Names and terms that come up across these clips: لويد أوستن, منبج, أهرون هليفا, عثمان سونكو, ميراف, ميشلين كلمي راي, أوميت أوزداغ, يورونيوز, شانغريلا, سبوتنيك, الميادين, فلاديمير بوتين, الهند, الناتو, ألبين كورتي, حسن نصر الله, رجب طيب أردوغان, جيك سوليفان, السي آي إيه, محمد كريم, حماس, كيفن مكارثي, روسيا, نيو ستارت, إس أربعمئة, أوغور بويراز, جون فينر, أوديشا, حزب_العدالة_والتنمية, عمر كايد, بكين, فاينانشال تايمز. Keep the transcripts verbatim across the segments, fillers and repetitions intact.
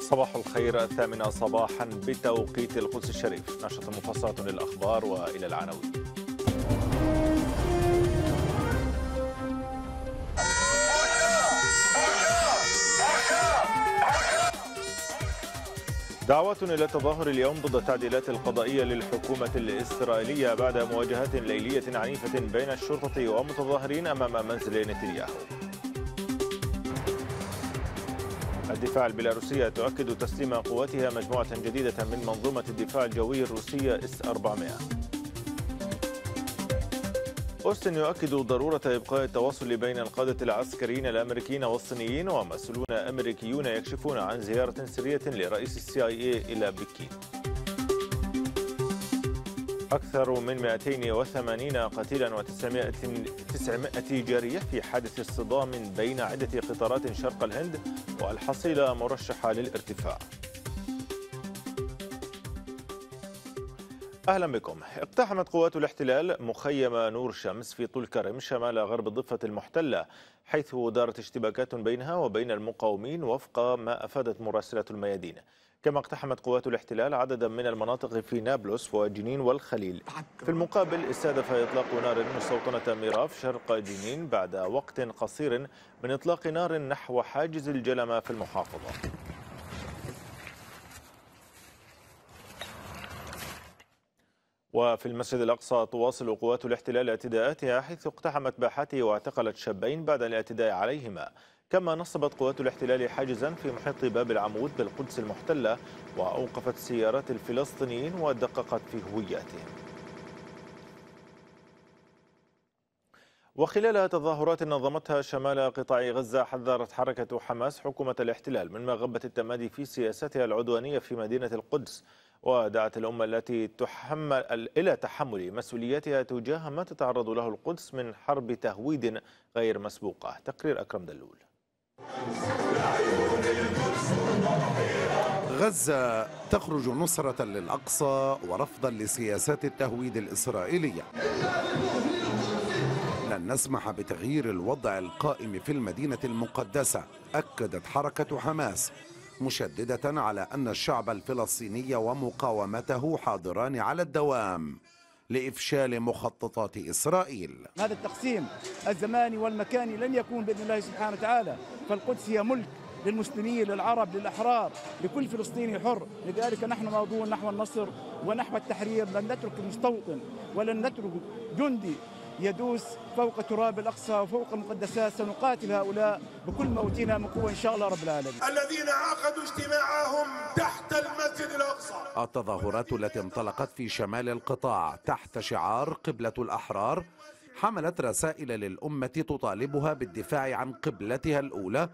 صباح الخير، الثامنة صباحا بتوقيت القدس الشريف. نشرة مفصلة للأخبار وإلى العناوين. دعوة إلى التظاهر اليوم ضد التعديلات القضائية للحكومة الإسرائيلية بعد مواجهات ليلية عنيفة بين الشرطة ومتظاهرين أمام منزل نتنياهو. الدفاع البيلاروسية تؤكد تسليم قواتها مجموعة جديدة من منظومة الدفاع الجوي الروسية إس أربعمئة. أوستن يؤكد ضرورة إبقاء التواصل بين القادة العسكريين الأمريكيين والصينيين، ومسؤولون أمريكيون يكشفون عن زيارة سرية لرئيس السي آي إيه إلى بكين. أكثر من مئتين وثمانين قتيلا وتسعمئة جريح في حادث اصطدام بين عدة قطارات شرق الهند، والحصيلة مرشحة للارتفاع. أهلا بكم. اقتحمت قوات الاحتلال مخيم نور شمس في طول كرم شمال غرب الضفة المحتلة، حيث دارت اشتباكات بينها وبين المقاومين وفق ما أفادت مراسلة الميادين. كما اقتحمت قوات الاحتلال عددا من المناطق في نابلس وجنين والخليل. في المقابل استهدف إطلاق نار مستوطنة ميراف شرق جنين بعد وقت قصير من إطلاق نار نحو حاجز الجلمة في المحافظة. وفي المسجد الأقصى تواصل قوات الاحتلال اعتداءاتها، حيث اقتحمت باحته واعتقلت شابين بعد الاعتداء عليهما. كما نصبت قوات الاحتلال حاجزا في محيط باب العمود بالقدس المحتلة، وأوقفت سيارات الفلسطينيين ودققت في هوياتهم. وخلال تظاهرات نظمتها شمال قطاع غزة، حذرت حركة حماس حكومة الاحتلال من مغبة التمادي في سياستها العدوانية في مدينة القدس، ودعت الأمة التي تحمل إلى تحمل مسؤولياتها تجاه ما تتعرض له القدس من حرب تهويد غير مسبوقة. تقرير أكرم دلول. غزة تخرج نصرة للأقصى ورفضا لسياسات التهويد الإسرائيلية. لن نسمح بتغيير الوضع القائم في المدينة المقدسة، أكدت حركة حماس، مشددة على أن الشعب الفلسطيني ومقاومته حاضران على الدوام لإفشال مخططات إسرائيل. هذا التقسيم الزماني والمكاني لن يكون بإذن الله سبحانه وتعالى، فالقدس هي ملك للمسلمين، للعرب، للأحرار، لكل فلسطيني حر. لذلك نحن موضوع نحو النصر ونحو التحرير، لن نترك المستوطن ولن نترك جندي يدوس فوق تراب الأقصى وفوق المقدسات. سنقاتل هؤلاء بكل موتنا من قوة إن شاء الله رب العالمين. الذين عقدوا اجتماعهم تحت المسجد الأقصى. التظاهرات التي انطلقت في شمال القطاع تحت شعار قبلة الأحرار حملت رسائل للأمة تطالبها بالدفاع عن قبلتها الأولى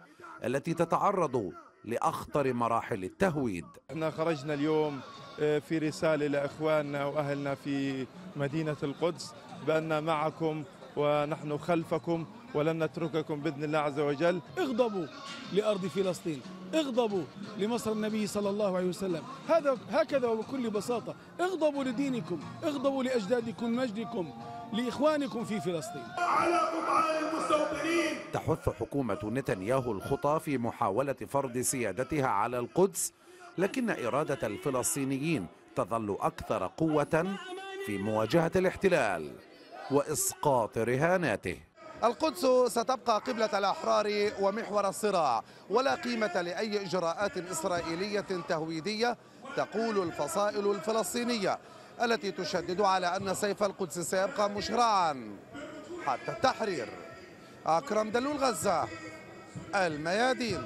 التي تتعرض لأخطر مراحل التهويد. احنا خرجنا اليوم في رسالة لإخواننا وأهلنا في مدينة القدس بأننا معكم ونحن خلفكم ولن نترككم بإذن الله عز وجل. اغضبوا لأرض فلسطين، اغضبوا لمصر النبي صلى الله عليه وسلم، هذا هكذا وبكل بساطة. اغضبوا لدينكم، اغضبوا لأجدادكم، مجدكم، لإخوانكم في فلسطين. على قطاع المستوطنين. تحث حكومة نتنياهو الخطى في محاولة فرض سيادتها على القدس، لكن إرادة الفلسطينيين تظل أكثر قوة في مواجهة الاحتلال وإسقاط رهاناته. القدس ستبقى قبلة الأحرار ومحور الصراع، ولا قيمة لأي إجراءات إسرائيلية تهويدية، تقول الفصائل الفلسطينية التي تشدد على أن سيف القدس سيبقى مشرعا حتى التحرير. أكرم دلول، غزة، الميادين.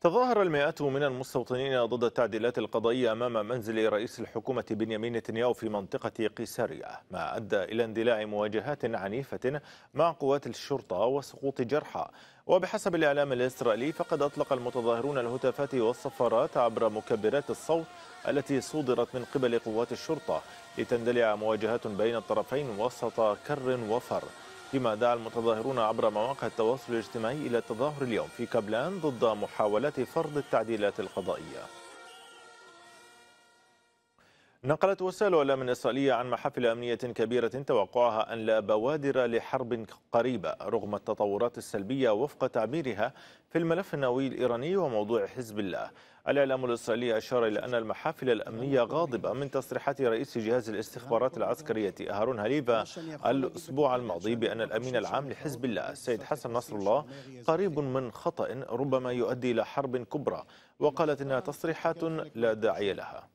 تظاهر المئات من المستوطنين ضد التعديلات القضائية أمام منزل رئيس الحكومة بنيامين نتنياهو في منطقة قيسارية، ما أدى إلى اندلاع مواجهات عنيفة مع قوات الشرطة وسقوط جرحى. وبحسب الإعلام الإسرائيلي، فقد أطلق المتظاهرون الهتافات والصفارات عبر مكبرات الصوت التي صدرت من قبل قوات الشرطة، لتندلع مواجهات بين الطرفين وسط كر وفر. فيما دعا المتظاهرون عبر مواقع التواصل الاجتماعي إلى التظاهر اليوم في كابلان ضد محاولات فرض التعديلات القضائية. نقلت وسائل إعلام إسرائيلية عن محافل أمنية كبيرة توقعها أن لا بوادر لحرب قريبة رغم التطورات السلبية وفق تعبيرها في الملف النووي الإيراني وموضوع حزب الله. الإعلام الإسرائيلي أشار إلى أن المحافل الأمنية غاضبة من تصريحات رئيس جهاز الاستخبارات العسكرية أهرون هليفا الأسبوع الماضي بأن الأمين العام لحزب الله السيد حسن نصر الله قريب من خطأ ربما يؤدي إلى حرب كبرى، وقالت إنها تصريحات لا داعي لها.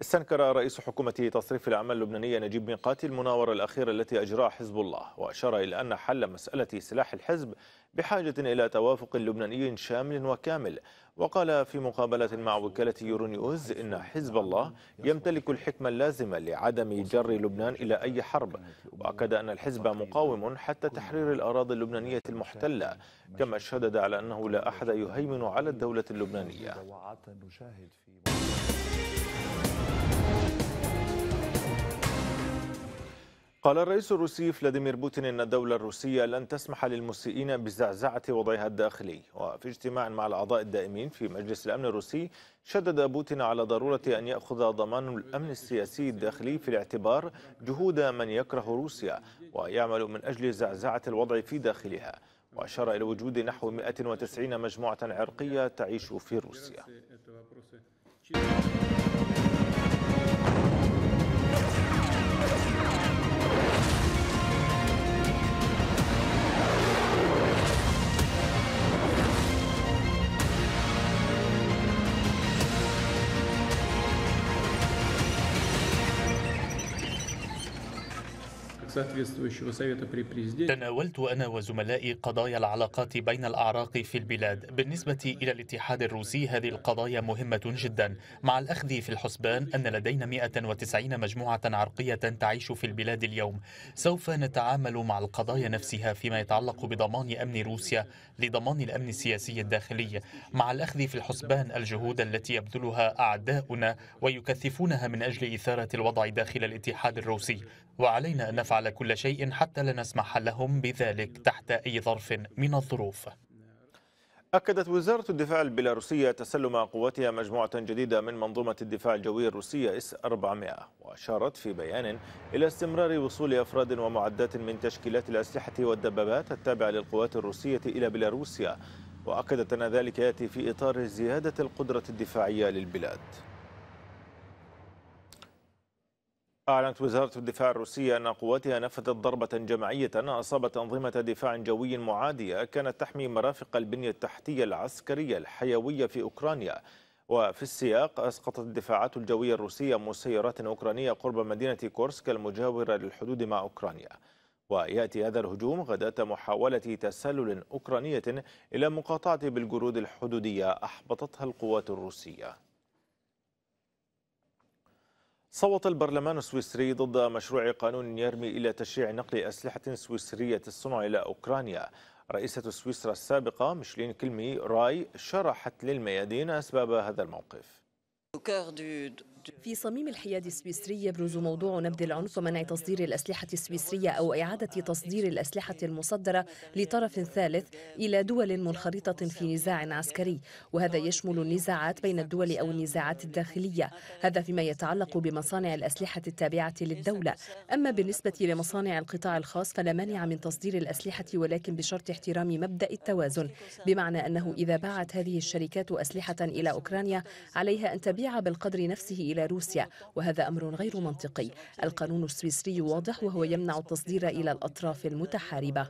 استنكر رئيس حكومة تصريف الأعمال اللبنانية نجيب ميقاتي المناورة الأخيرة التي أجراها حزب الله، وأشار إلى أن حل مسألة سلاح الحزب بحاجة إلى توافق لبناني شامل وكامل، وقال في مقابلة مع وكالة يورونيوز إن حزب الله يمتلك الحكمة اللازمة لعدم جر لبنان إلى أي حرب، وأكد أن الحزب مقاوم حتى تحرير الأراضي اللبنانية المحتلة، كما شدد على أنه لا أحد يهيمن على الدولة اللبنانية. قال الرئيس الروسي فلاديمير بوتين إن الدولة الروسية لن تسمح للمسيئين بزعزعة وضعها الداخلي، وفي اجتماع مع الأعضاء الدائمين في مجلس الأمن الروسي شدد بوتين على ضرورة أن يأخذ ضمان الأمن السياسي الداخلي في الاعتبار جهود من يكره روسيا ويعمل من أجل زعزعة الوضع في داخلها، وأشار إلى وجود نحو مئة وتسعين مجموعة عرقية تعيش في روسيا. تناولت أنا وزملائي قضايا العلاقات بين الأعراق في البلاد. بالنسبة إلى الاتحاد الروسي هذه القضايا مهمة جدا، مع الأخذ في الحسبان أن لدينا مئة وتسعين مجموعة عرقية تعيش في البلاد اليوم. سوف نتعامل مع القضايا نفسها فيما يتعلق بضمان أمن روسيا لضمان الأمن السياسي الداخلي، مع الأخذ في الحسبان الجهود التي يبذلها أعداؤنا ويكثفونها من أجل إثارة الوضع داخل الاتحاد الروسي، وعلينا أن نفعل على كل شيء حتى لا نسمح لهم بذلك تحت أي ظرف من الظروف. أكدت وزارة الدفاع البيلاروسية تسلم قواتها مجموعة جديدة من منظومة الدفاع الجوي الروسية إس أربعمئة، وأشارت في بيان إلى استمرار وصول أفراد ومعدات من تشكيلات الأسلحة والدبابات التابعة للقوات الروسية إلى بيلاروسيا، وأكدت أن ذلك يأتي في إطار زيادة القدرة الدفاعية للبلاد. أعلنت وزارة الدفاع الروسية أن قواتها نفذت ضربة جماعية أصابت أنظمة دفاع جوي معادية كانت تحمي مرافق البنية التحتية العسكرية الحيوية في أوكرانيا، وفي السياق أسقطت الدفاعات الجوية الروسية مسيرات أوكرانية قرب مدينة كورسك المجاورة للحدود مع أوكرانيا، ويأتي هذا الهجوم غداة محاولة تسلل أوكرانية إلى مقاطعة بالجرود الحدودية أحبطتها القوات الروسية. صوت البرلمان السويسري ضد مشروع قانون يرمي إلى تشريع نقل أسلحة سويسرية الصنع إلى أوكرانيا. رئيسة سويسرا السابقة ميشلين كلمي راي شرحت للميادين أسباب هذا الموقف. في صميم الحياد السويسري يبرز موضوع نبذ العنف ومنع تصدير الأسلحة السويسرية أو إعادة تصدير الأسلحة المصدرة لطرف ثالث إلى دول منخرطة في نزاع عسكري، وهذا يشمل النزاعات بين الدول أو النزاعات الداخلية، هذا فيما يتعلق بمصانع الأسلحة التابعة للدولة. أما بالنسبة لمصانع القطاع الخاص فلا مانع من تصدير الأسلحة، ولكن بشرط احترام مبدأ التوازن، بمعنى أنه إذا باعت هذه الشركات أسلحة إلى أوكرانيا عليها أن تبيع بالقدر نفسه إلى روسيا، وهذا أمر غير منطقي. القانون السويسري واضح وهو يمنع التصدير إلى الأطراف المتحاربة.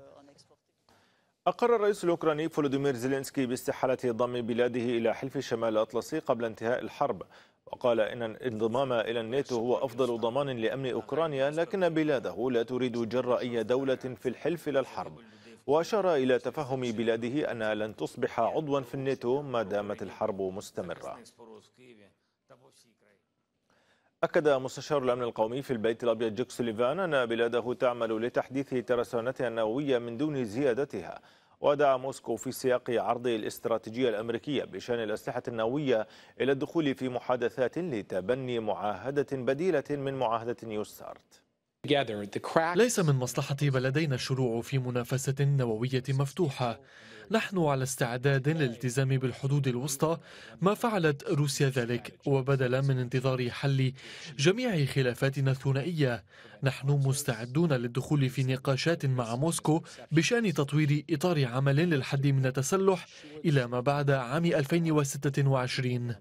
أقر الرئيس الأوكراني فولوديمير زيلينسكي باستحالة ضم بلاده إلى حلف شمال الأطلسي قبل انتهاء الحرب، وقال إن الانضمام إلى الناتو هو أفضل ضمان لأمن أوكرانيا، لكن بلاده لا تريد جر أي دولة في الحلف إلى الحرب، وأشار إلى تفهم بلاده أنها لن تصبح عضوا في الناتو ما دامت الحرب مستمرة. أكد مستشار الأمن القومي في البيت الأبيض جيك سوليفان أن بلاده تعمل لتحديث ترسانتها النووية من دون زيادتها، ودعا موسكو في سياق عرض الاستراتيجية الأمريكية بشأن الأسلحة النووية إلى الدخول في محادثات لتبني معاهدة بديلة من معاهدة نيو ستارت. ليس من مصلحتي بل لدينا الشروع في منافسة نووية مفتوحة. نحن على استعداد للالتزام بالحدود الوسطى ما فعلت روسيا ذلك، وبدلا من انتظار حل جميع خلافاتنا الثنائية نحن مستعدون للدخول في نقاشات مع موسكو بشأن تطوير إطار عمل للحد من التسلح إلى ما بعد عام ألفين وستة وعشرين.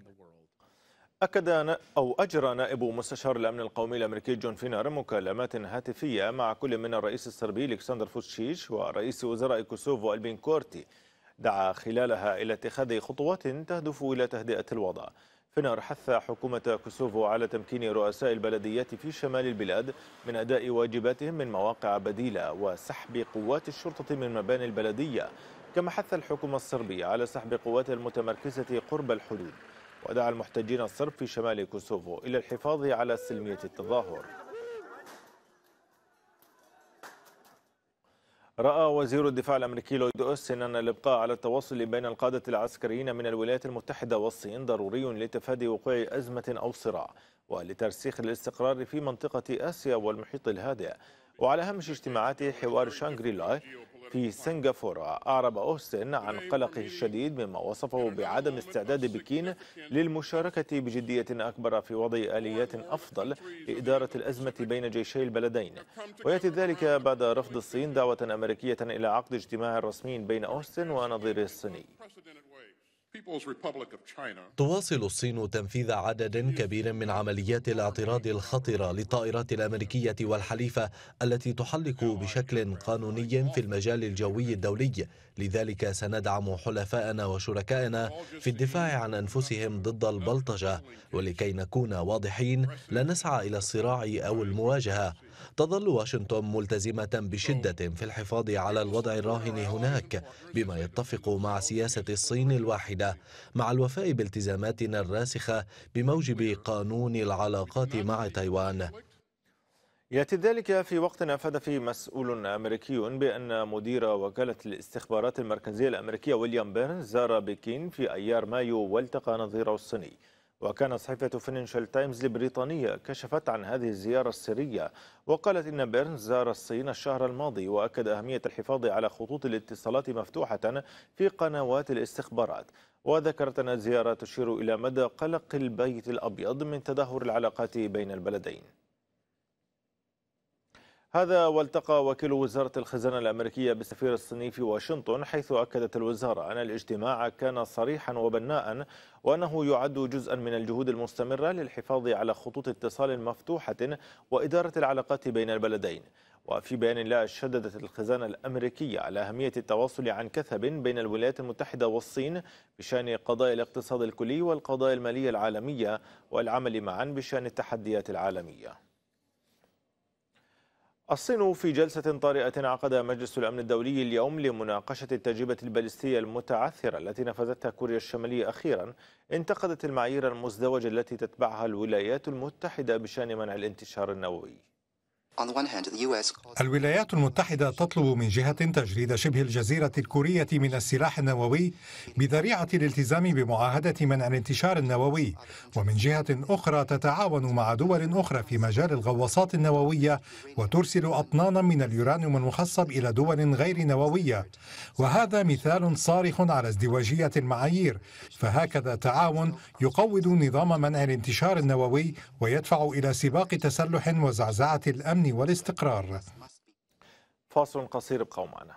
أكد أو أجرى نائب مستشار الأمن القومي الأمريكي جون فينر مكالمات هاتفية مع كل من الرئيس الصربي الكسندر فوتشيش ورئيس وزراء كوسوفو ألبين كورتي، دعا خلالها إلى اتخاذ خطوات تهدف إلى تهدئة الوضع. فينر حث حكومة كوسوفو على تمكين رؤساء البلديات في شمال البلاد من أداء واجباتهم من مواقع بديلة وسحب قوات الشرطة من مباني البلدية، كما حث الحكومة الصربية على سحب قوات المتمركزة قرب الحدود، ودعا المحتجين الصرب في شمال كوسوفو إلى الحفاظ على سلمية التظاهر. رأى وزير الدفاع الأمريكي لويد أوستن أن الإبقاء على التواصل بين القادة العسكريين من الولايات المتحدة والصين ضروري لتفادي وقوع أزمة أو صراع ولترسيخ الاستقرار في منطقة آسيا والمحيط الهادئ. وعلى هامش اجتماعات حوار شانغريلا في سنغافورة، أعرب أوستن عن قلقه الشديد مما وصفه بعدم استعداد بكين للمشاركة بجدية أكبر في وضع آليات أفضل لإدارة الأزمة بين جيشي البلدين، ويأتي ذلك بعد رفض الصين دعوة أمريكية إلى عقد اجتماع رسمي بين أوستن ونظيره الصيني. تواصل الصين تنفيذ عدد كبير من عمليات الاعتراض الخطرة للطائرات الأمريكية والحليفة التي تحلق بشكل قانوني في المجال الجوي الدولي، لذلك سندعم حلفائنا وشركائنا في الدفاع عن أنفسهم ضد البلطجة، ولكي نكون واضحين لا نسعى إلى الصراع أو المواجهة. تظل واشنطن ملتزمة بشدة في الحفاظ على الوضع الراهن هناك بما يتفق مع سياسة الصين الواحدة، مع الوفاء بالتزاماتنا الراسخة بموجب قانون العلاقات مع تايوان. يأتي ذلك في وقت أفاد فيه مسؤول أمريكي بأن مدير وكالة الاستخبارات المركزية الأمريكية ويليام بيرنز زار بكين في أيار مايو والتقى نظيره الصيني. وكان صحيفة فاينانشال تايمز البريطانية كشفت عن هذه الزيارة السرية، وقالت إن بيرنز زار الصين الشهر الماضي، وأكد أهمية الحفاظ على خطوط الاتصالات مفتوحة في قنوات الاستخبارات، وذكرت أن الزيارة تشير إلى مدى قلق البيت الأبيض من تدهور العلاقات بين البلدين. هذا والتقى وكيل وزارة الخزانة الأمريكية بالسفير الصيني في واشنطن، حيث أكدت الوزارة أن الاجتماع كان صريحا وبناء، وأنه يعد جزءا من الجهود المستمرة للحفاظ على خطوط اتصال مفتوحة وإدارة العلاقات بين البلدين. وفي بيان لها، شددت الخزانة الأمريكية على أهمية التواصل عن كثب بين الولايات المتحدة والصين بشأن قضايا الاقتصاد الكلي والقضايا المالية العالمية، والعمل معا بشأن التحديات العالمية. الصين في جلسة طارئة عقد مجلس الأمن الدولي اليوم لمناقشة التجربة البالستية المتعثرة التي نفذتها كوريا الشمالية أخيرا، انتقدت المعايير المزدوجة التي تتبعها الولايات المتحدة بشأن منع الانتشار النووي. الولايات المتحدة تطلب من جهة تجريد شبه الجزيرة الكورية من السلاح النووي بذريعة الالتزام بمعاهدة منع الانتشار النووي، ومن جهة أخرى تتعاون مع دول أخرى في مجال الغواصات النووية وترسل أطنانا من اليورانيوم المخصب إلى دول غير نووية، وهذا مثال صارخ على ازدواجية المعايير، فهكذا تعاون يقوض نظام منع الانتشار النووي ويدفع إلى سباق تسلح وزعزعة الأمن والاستقرار. فاصل قصير، ابقوا معنا.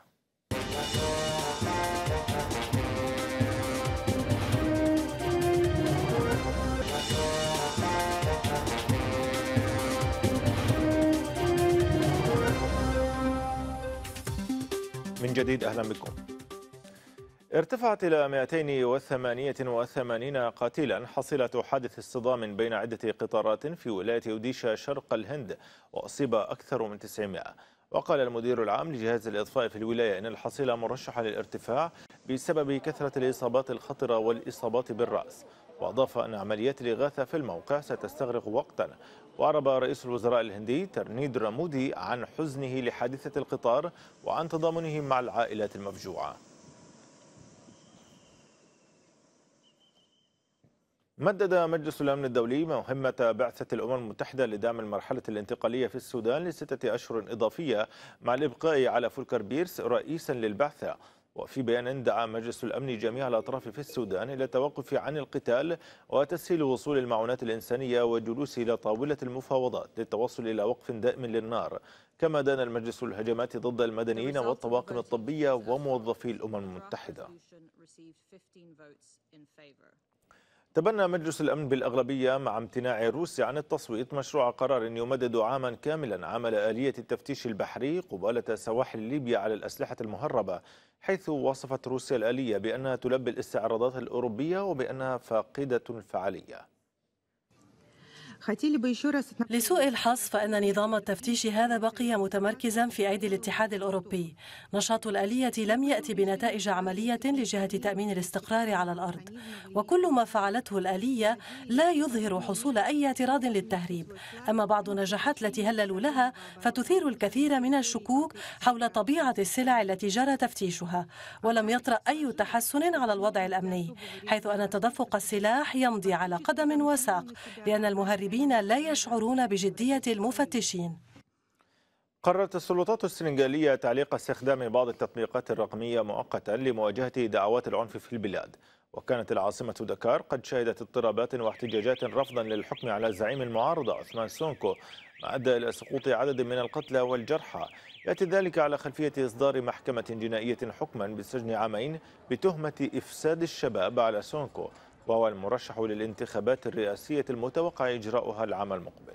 من جديد أهلا بكم. ارتفعت إلى مئتين وثمانية وثمانين قتيلا حصيلة حادث اصطدام بين عدة قطارات في ولاية أوديشا شرق الهند، وأصيب أكثر من تسعمائة. وقال المدير العام لجهاز الإطفاء في الولاية أن الحصيلة مرشحة للارتفاع بسبب كثرة الإصابات الخطرة والإصابات بالرأس، وأضاف أن عمليات الإغاثة في الموقع ستستغرق وقتا. وأعرب رئيس الوزراء الهندي ترنيندرا مودي عن حزنه لحادثة القطار وعن تضامنه مع العائلات المفجوعة. مدد مجلس الأمن الدولي مهمة بعثة الأمم المتحدة لدعم المرحلة الانتقالية في السودان لستة أشهر إضافية مع الإبقاء على فولكر بيرس رئيسا للبعثة. وفي بيان دعا مجلس الأمن جميع الأطراف في السودان إلى التوقف عن القتال وتسهيل وصول المعونات الإنسانية والجلوس إلى طاولة المفاوضات للتوصل إلى وقف دائم للنار. كما دان المجلس الهجمات ضد المدنيين والطواقم الطبية وموظفي الأمم المتحدة. تبنى مجلس الأمن بالأغلبية مع امتناع روسيا عن التصويت مشروع قرار يمدد عاما كاملا عمل آلية التفتيش البحري قبالة سواحل ليبيا على الأسلحة المهربة، حيث وصفت روسيا الآلية بأنها تلبي الاستعراضات الأوروبية وبأنها فاقدة الفعالية. لسوء الحظ فإن نظام التفتيش هذا بقي متمركزا في أيدي الاتحاد الأوروبي. نشاط الآلية لم يأتي بنتائج عملية لجهة تأمين الاستقرار على الأرض، وكل ما فعلته الآلية لا يظهر حصول أي اعتراض للتهريب. أما بعض النجاحات التي هللوا لها فتثير الكثير من الشكوك حول طبيعة السلع التي جرى تفتيشها، ولم يطرأ أي تحسن على الوضع الأمني، حيث أن تدفق السلاح يمضي على قدم وساق لأن المهربين لا يشعرون بجدية المفتشين. قررت السلطات السنغالية تعليق استخدام بعض التطبيقات الرقمية مؤقتا لمواجهة دعوات العنف في البلاد. وكانت العاصمة دكار قد شهدت اضطرابات واحتجاجات رفضا للحكم على زعيم المعارضة عثمان سونكو، ما أدى إلى سقوط عدد من القتلى والجرحى. يأتي ذلك على خلفية إصدار محكمة جنائية حكما بالسجن عامين بتهمة إفساد الشباب على سونكو، وهو المرشح للانتخابات الرئاسية المتوقع إجراؤها العام المقبل.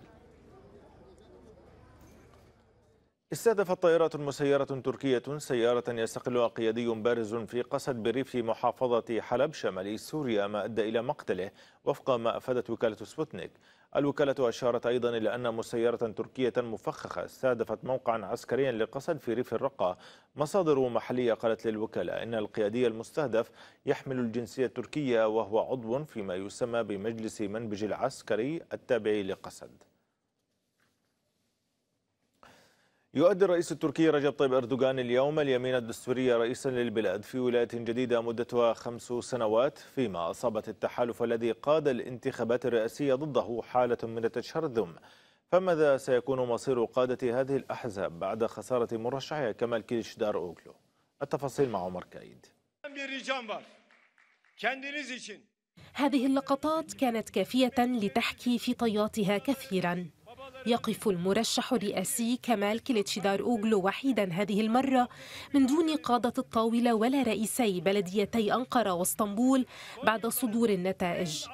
استهدفت طائرة مسيرة تركية سيارة يستقلها قيادي بارز في قصد بريف محافظة حلب شمال سوريا، ما أدى إلى مقتله وفق ما أفادت وكالة سبوتنيك. الوكالة أشارت أيضا إلى أن مسيرة تركية مفخخة استهدفت موقعا عسكريا للقصد في ريف الرقة. مصادر محلية قالت للوكالة أن القيادي المستهدف يحمل الجنسية التركية وهو عضو فيما يسمى بمجلس منبج العسكري التابع لقسد. يؤدي الرئيس التركي رجب طيب أردوغان اليوم اليمين الدستوري رئيسا للبلاد في ولاية جديدة مدتها خمس سنوات، فيما أصابت التحالف الذي قاد الانتخابات الرئاسية ضده حالة من التشرذم. فماذا سيكون مصير قادة هذه الأحزاب بعد خسارة مرشحها كمال كليتشدار أوغلو؟ التفاصيل مع عمر كايد. هذه اللقطات كانت كافية لتحكي في طياتها كثيرا. يقف المرشح الرئاسي كمال كليتشدار أوغلو وحيدا هذه المرة من دون قادة الطاولة ولا رئيسي بلديتي أنقرة واسطنبول بعد صدور النتائج.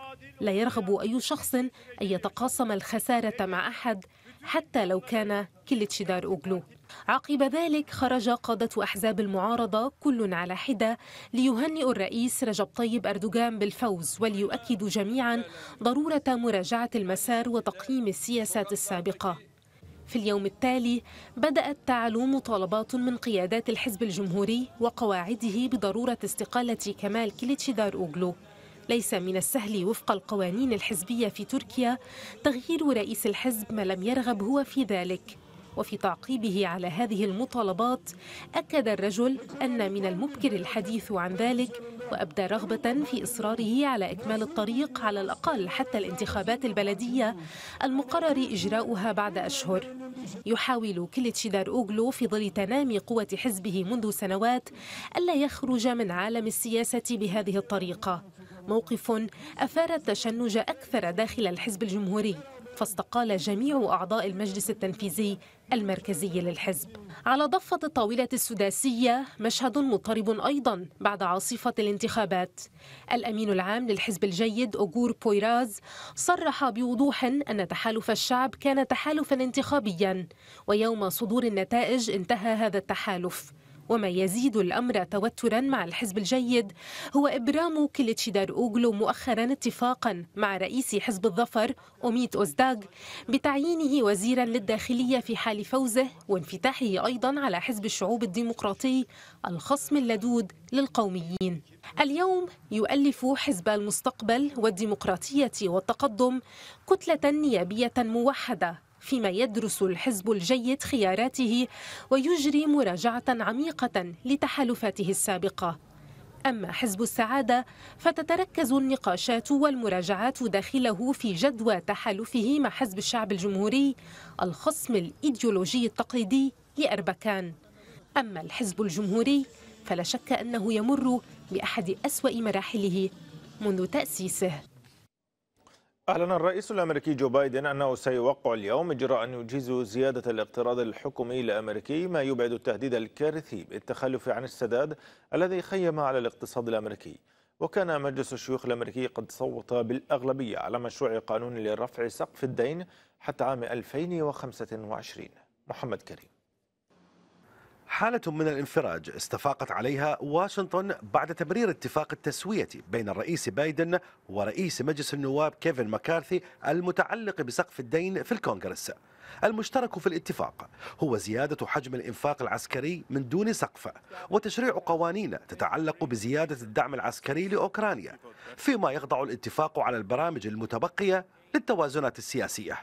لا يرغب أي شخص أن يتقاسم الخسارة مع أحد حتى لو كان كليتشدار أوغلو. عقب ذلك خرج قادة أحزاب المعارضة كل على حدة ليهنئوا الرئيس رجب طيب أردوغان بالفوز وليؤكدوا جميعا ضرورة مراجعة المسار وتقييم السياسات السابقة. في اليوم التالي بدأت تعلو مطالبات من قيادات الحزب الجمهوري وقواعده بضرورة استقالة كمال كليتشدار أوغلو. ليس من السهل وفق القوانين الحزبية في تركيا تغيير رئيس الحزب ما لم يرغب هو في ذلك. وفي تعقيبه على هذه المطالبات أكد الرجل أن من المبكر الحديث عن ذلك، وأبدى رغبة في إصراره على إكمال الطريق على الأقل حتى الانتخابات البلدية المقرر إجراؤها بعد أشهر. يحاول كليتشدار أوغلو في ظل تنامي قوة حزبه منذ سنوات ألا يخرج من عالم السياسة بهذه الطريقة، موقف أثار التشنج أكثر داخل الحزب الجمهوري، فاستقال جميع أعضاء المجلس التنفيذي المركزي للحزب. على ضفة الطاولة السداسية مشهد مضطرب أيضا بعد عاصفة الانتخابات. الأمين العام للحزب الجيد أوغور بويراز صرح بوضوح أن تحالف الشعب كان تحالفا انتخابيا، ويوم صدور النتائج انتهى هذا التحالف. وما يزيد الأمر توترا مع الحزب الجيد هو إبرام كليتشدار أوغلو مؤخرا اتفاقا مع رئيس حزب الظفر أوميت أوزداغ بتعيينه وزيرا للداخلية في حال فوزه، وانفتاحه أيضا على حزب الشعوب الديمقراطي الخصم اللدود للقوميين. اليوم يؤلف حزب المستقبل والديمقراطية والتقدم كتلة نيابية موحدة، فيما يدرس الحزب الجيد خياراته ويجري مراجعة عميقة لتحالفاته السابقة. أما حزب السعادة فتتركز النقاشات والمراجعات داخله في جدوى تحالفه مع حزب الشعب الجمهوري الخصم الإيديولوجي التقليدي لأربكان. أما الحزب الجمهوري فلا شك أنه يمر بأحد أسوأ مراحله منذ تأسيسه. أعلن الرئيس الأمريكي جو بايدن أنه سيوقع اليوم إجراء يجيز زيادة الاقتراض الحكومي الأمريكي، ما يبعد التهديد الكارثي بالتخلف عن السداد الذي خيم على الاقتصاد الأمريكي. وكان مجلس الشيوخ الأمريكي قد صوت بالأغلبية على مشروع قانون لرفع سقف الدين حتى عام ألفين وخمسة وعشرين. محمد كريم. حالة من الانفراج استفاقت عليها واشنطن بعد تبرير اتفاق التسوية بين الرئيس بايدن ورئيس مجلس النواب كيفن مكارثي المتعلق بسقف الدين في الكونغرس. المشترك في الاتفاق هو زيادة حجم الإنفاق العسكري من دون سقف وتشريع قوانين تتعلق بزيادة الدعم العسكري لأوكرانيا، فيما يخضع الاتفاق على البرامج المتبقية للتوازنات السياسية.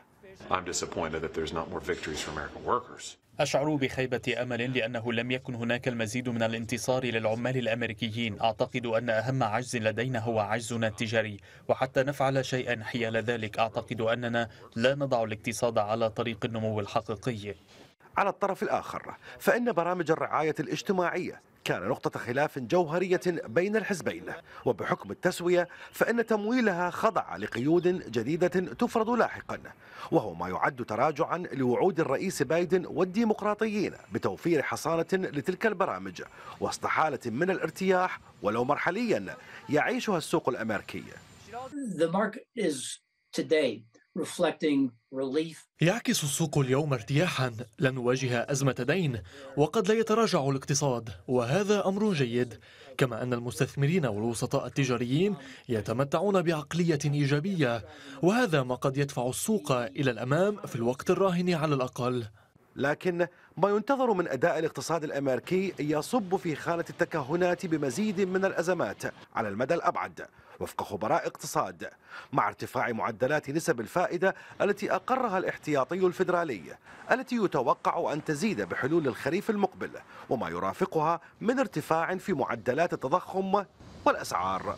أشعر بخيبة أمل لأنه لم يكن هناك المزيد من الانتصار للعمال الأمريكيين. أعتقد أن أهم عجز لدينا هو عجزنا التجاري، وحتى نفعل شيئا حيال ذلك أعتقد أننا لا نضع الاقتصاد على طريق النمو الحقيقي. على الطرف الآخر فإن برامج الرعاية الاجتماعية كان نقطة خلاف جوهرية بين الحزبين، وبحكم التسوية فإن تمويلها خضع لقيود جديدة تفرض لاحقا، وهو ما يعد تراجعا لوعود الرئيس بايدن والديمقراطيين بتوفير حصانة لتلك البرامج وسط حالة من الارتياح ولو مرحليا يعيشها السوق الأمريكي. يعكس السوق اليوم ارتياحا، لا نواجه أزمة دين وقد لا يتراجع الاقتصاد، وهذا أمر جيد، كما أن المستثمرين والوسطاء التجاريين يتمتعون بعقلية إيجابية، وهذا ما قد يدفع السوق إلى الأمام في الوقت الراهن على الأقل. لكن ما ينتظر من أداء الاقتصاد الأمريكي يصب في خانة التكهنات بمزيد من الأزمات على المدى الأبعد وفق خبراء اقتصاد، مع ارتفاع معدلات نسب الفائدة التي أقرها الاحتياطي الفيدرالي التي يتوقع أن تزيد بحلول الخريف المقبل، وما يرافقها من ارتفاع في معدلات التضخم والأسعار.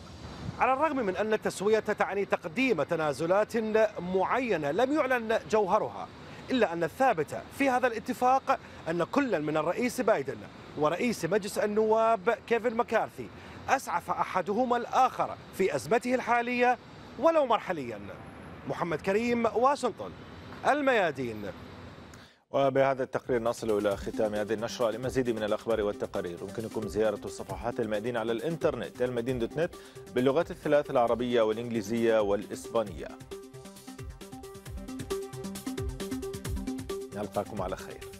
على الرغم من أن التسوية تعني تقديم تنازلات معينة لم يعلن جوهرها، إلا أن الثابت في هذا الاتفاق أن كلا من الرئيس بايدن ورئيس مجلس النواب كيفن مكارثي أسعف أحدهما الآخر في أزمته الحالية ولو مرحليا. محمد كريم، واشنطن، الميادين. وبهذا التقرير نصل إلى ختام هذه النشرة. لمزيد من الأخبار والتقارير يمكنكم زيارة صفحات الميادين على الإنترنت الميادين دوت نت باللغات الثلاث العربية والإنجليزية والإسبانية. نلقاكم على خير.